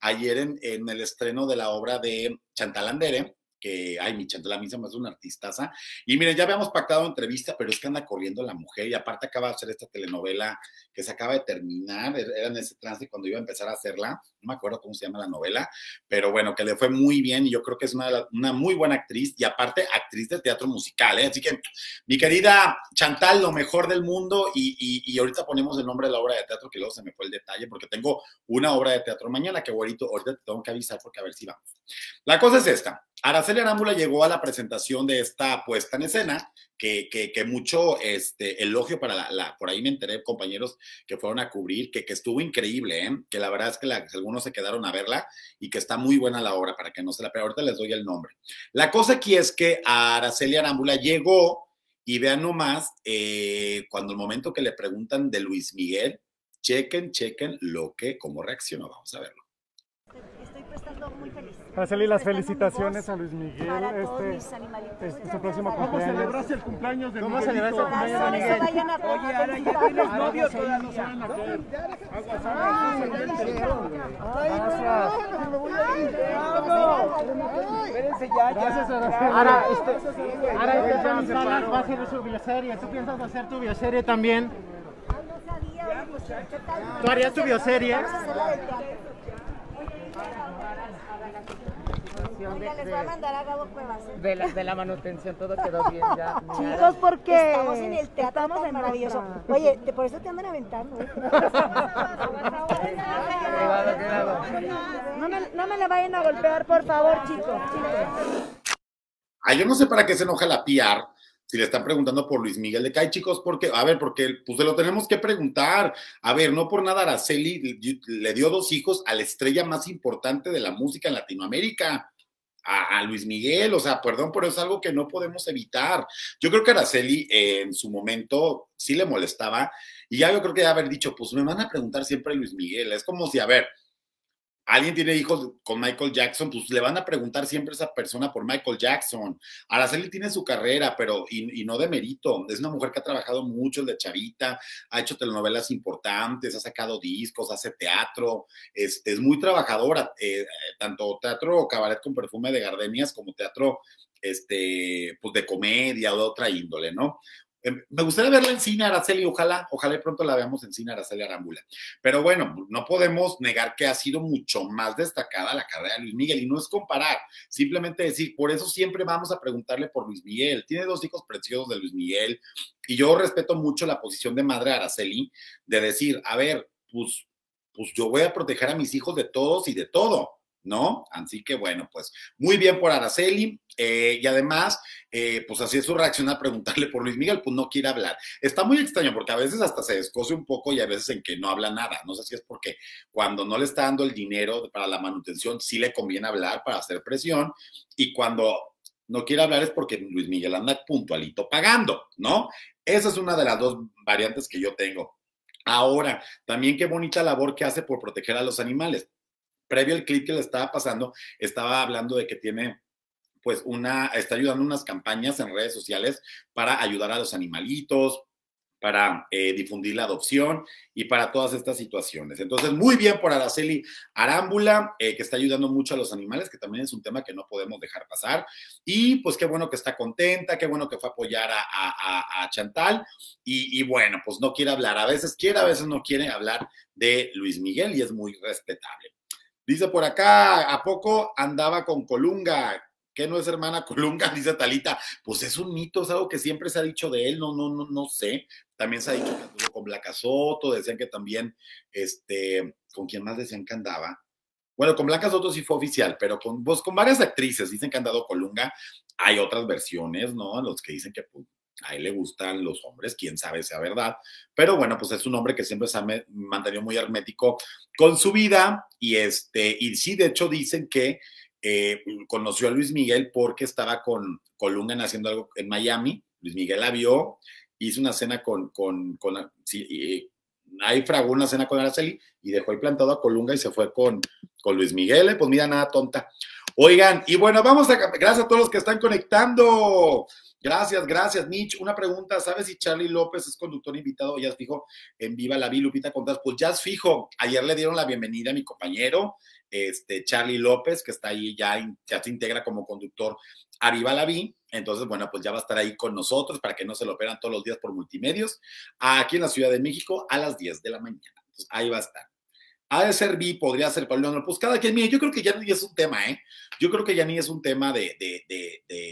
Ayer en el estreno de la obra de Chantal Andere, que, ay, mi Chantal, a mí se me hace una artistaza. Y miren, ya habíamos pactado entrevista, pero es que anda corriendo la mujer y aparte acaba de hacer esta telenovela que se acaba de terminar, era en ese trance cuando iba a empezar a hacerla, no me acuerdo cómo se llama la novela, pero bueno, que le fue muy bien y yo creo que es una muy buena actriz y aparte actriz de teatro musical, ¿eh? Así que, mi querida Chantal, lo mejor del mundo y ahorita ponemos el nombre de la obra de teatro, que luego se me fue el detalle, porque tengo una obra de teatro mañana, que ahorita te tengo que avisar porque a ver si vamos. La cosa es esta. Aracely Arámbula llegó a la presentación de esta puesta en escena, que mucho elogio para por ahí me enteré, compañeros que fueron a cubrir, que estuvo increíble, ¿eh? Que la verdad es que algunos se quedaron a verla y que está muy buena la obra, para que no se la pierdan. Ahorita les doy el nombre. La cosa aquí es que Aracely Arámbula llegó y vean nomás, cuando el momento que le preguntan de Luis Miguel, chequen cómo reaccionó, vamos a verlo. Muy feliz. Aracely, las felicitaciones a Luis Miguel. Para todos mis animalitos. Su próximo cumpleaños. ¿Cómo celebraste el cumpleaños de Miguel? ¿Cómo celebraste el cumpleaños de Miguel? Oye, ahora ya tienes novio todavía. Ahora, va a hacer su bioserie. ¿Tú piensas hacer tu bioserie también? ¿Tú harías tu bioserie? Oiga, les voy a mandar a Gabo Cuevas, ¿eh? De la manutención, todo quedó bien ya. Chicos, porque estamos en el teatro, estamos tan maravilloso. Oye, por eso te andan aventando, ¿eh? No me la vayan a golpear, por favor, chicos. Ay, yo no sé para qué se enoja la PR. Si le están preguntando por Luis Miguel, le cae, chicos, porque, a ver, porque pues se lo tenemos que preguntar. A ver, no por nada Aracely le dio 2 hijos a la estrella más importante de la música en Latinoamérica, a Luis Miguel, o sea, perdón, pero es algo que no podemos evitar. Yo creo que Aracely en su momento sí le molestaba y ya yo creo que ya haber dicho, pues me van a preguntar siempre Luis Miguel. Es como si, a ver, alguien tiene hijos con Michael Jackson, pues le van a preguntar siempre a esa persona por Michael Jackson. Aracely tiene su carrera, pero y no de mérito. Es una mujer que ha trabajado mucho de chavita, ha hecho telenovelas importantes, ha sacado discos, hace teatro. Es muy trabajadora, tanto teatro cabaret con perfume de gardenias como teatro pues de comedia o de otra índole, ¿no? Me gustaría verla en cine, Aracely, ojalá pronto la veamos en cine, Aracely Arámbula. Pero bueno, no podemos negar que ha sido mucho más destacada la carrera de Luis Miguel, y no es comparar, simplemente decir, por eso siempre vamos a preguntarle por Luis Miguel. Tiene 2 hijos preciosos de Luis Miguel, y yo respeto mucho la posición de madre Aracely, de decir, a ver, pues yo voy a proteger a mis hijos de todos y de todo, ¿no? Así que bueno, pues muy bien por Aracely, y además, pues así es su reacción a preguntarle por Luis Miguel, pues no quiere hablar. Está muy extraño porque a veces hasta se descoce un poco y a veces en que no habla nada. No sé si es porque cuando no le está dando el dinero para la manutención, sí le conviene hablar para hacer presión, y cuando no quiere hablar es porque Luis Miguel anda puntualito pagando, ¿no? Esa es una de las 2 variantes que yo tengo. Ahora, también qué bonita labor que hace por proteger a los animales. Previo al clip que le estaba pasando, estaba hablando de que tiene, pues, está ayudando unas campañas en redes sociales para ayudar a los animalitos, para difundir la adopción y para todas estas situaciones. Entonces, muy bien por Aracely Arámbula, que está ayudando mucho a los animales, que también es un tema que no podemos dejar pasar. Y pues qué bueno que está contenta, qué bueno que fue a apoyar a Chantal. Y bueno, pues no quiere hablar. A veces quiere, a veces no quiere hablar de Luis Miguel y es muy respetable. Dice por acá, ¿a poco andaba con Colunga? ¿Qué no es hermana Colunga? Dice Talita. Pues es un mito, es algo que siempre se ha dicho de él, no sé. También se ha dicho que anduvo con Blanca Soto, decían que también, ¿con quién más decían que andaba? Bueno, con Blanca Soto sí fue oficial, pero con varias actrices dicen que han dado Colunga. Hay otras versiones, ¿no? Los que dicen que pues, a él le gustan los hombres, quién sabe sea verdad, pero bueno, pues es un hombre que siempre se ha mantenido muy hermético con su vida, y sí, de hecho dicen que conoció a Luis Miguel porque estaba con Colunga haciendo algo en Miami. Luis Miguel la vio, hizo una cena ahí fragó una cena con Aracely y dejó ahí plantado a Colunga y se fue con Luis Miguel, pues mira, nada tonta. Oigan, y bueno, gracias a todos los que están conectando. Gracias, gracias, Mitch. Una pregunta, ¿sabes si Charlie López es conductor invitado? Ya es fijo en Viva la Vi, Lupita Contreras. Pues ya es fijo. Ayer le dieron la bienvenida a mi compañero, Charlie López, que está ahí, ya se integra como conductor a Viva la Vi. Entonces, bueno, pues ya va a estar ahí con nosotros para que no se lo operan todos los días por Multimedios, aquí en la Ciudad de México a las 10 de la mañana. Entonces, ahí va a estar. Ha de ser bi, podría ser Pablo, pues cada quien, mire, yo creo que ya ni es un tema, yo creo que ya ni es un tema de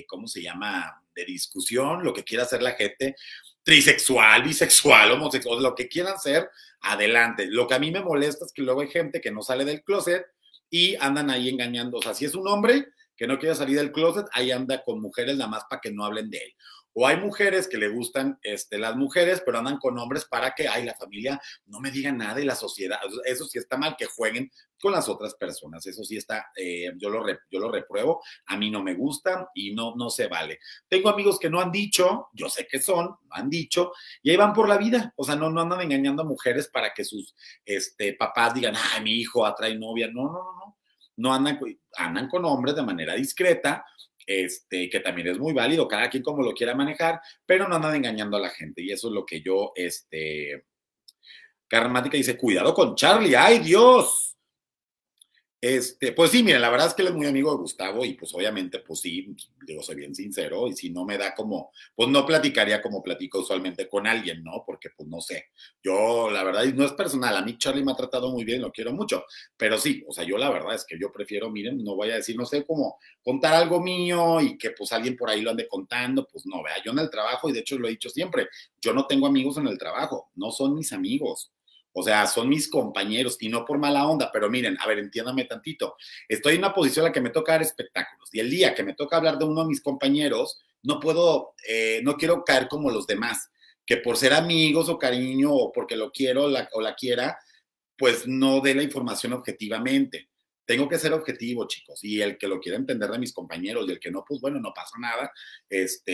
¿cómo se llama?, de discusión, lo que quiera hacer la gente, trisexual, bisexual, homosexual, lo que quieran hacer, adelante. Lo que a mí me molesta es que luego hay gente que no sale del closet y andan ahí engañando, o sea, si es un hombre que no quiere salir del closet, ahí anda con mujeres nada más para que no hablen de él. O hay mujeres que le gustan las mujeres, pero andan con hombres para que, ay, la familia no me diga nada y la sociedad. Eso sí está mal, que jueguen con las otras personas. Eso sí está, yo lo repruebo, a mí no me gusta y no se vale. Tengo amigos que no han dicho, yo sé que son, no han dicho, y ahí van por la vida. O sea, no andan engañando a mujeres para que sus papás digan, ay, mi hijo atrae novia. No. No andan con hombres de manera discreta, que también es muy válido, cada quien como lo quiera manejar, pero no andan engañando a la gente, y eso es lo que yo, Carmática dice, cuidado con Charlie, ¡ay, Dios! Pues sí, mira, la verdad es que él es muy amigo de Gustavo, y pues obviamente, pues sí, digo, soy bien sincero, y si no me da como, pues no platicaría como platico usualmente con alguien, ¿no? Porque pues no sé, yo la verdad, no es personal, a mí Charlie me ha tratado muy bien, lo quiero mucho, pero sí, o sea, yo la verdad es que yo prefiero, miren, no voy a decir, no sé, como contar algo mío y que pues alguien por ahí lo ande contando, pues no, vea, yo en el trabajo, y de hecho lo he dicho siempre, yo no tengo amigos en el trabajo, no son mis amigos. O sea, son mis compañeros y no por mala onda, pero miren, a ver, entiéndame tantito. Estoy en una posición en la que me toca dar espectáculos y el día que me toca hablar de uno de mis compañeros, no puedo, no quiero caer como los demás, que por ser amigos o cariño o porque lo quiero o la quiera, pues no dé la información objetivamente. Tengo que ser objetivo, chicos, y el que lo quiera entender de mis compañeros y el que no, pues bueno, no pasa nada, pues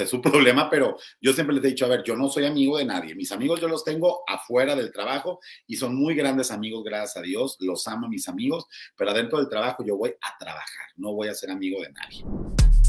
es su problema, pero yo siempre les he dicho, a ver, yo no soy amigo de nadie. Mis amigos yo los tengo afuera del trabajo y son muy grandes amigos, gracias a Dios. Los amo, mis amigos, pero adentro del trabajo yo voy a trabajar, no voy a ser amigo de nadie.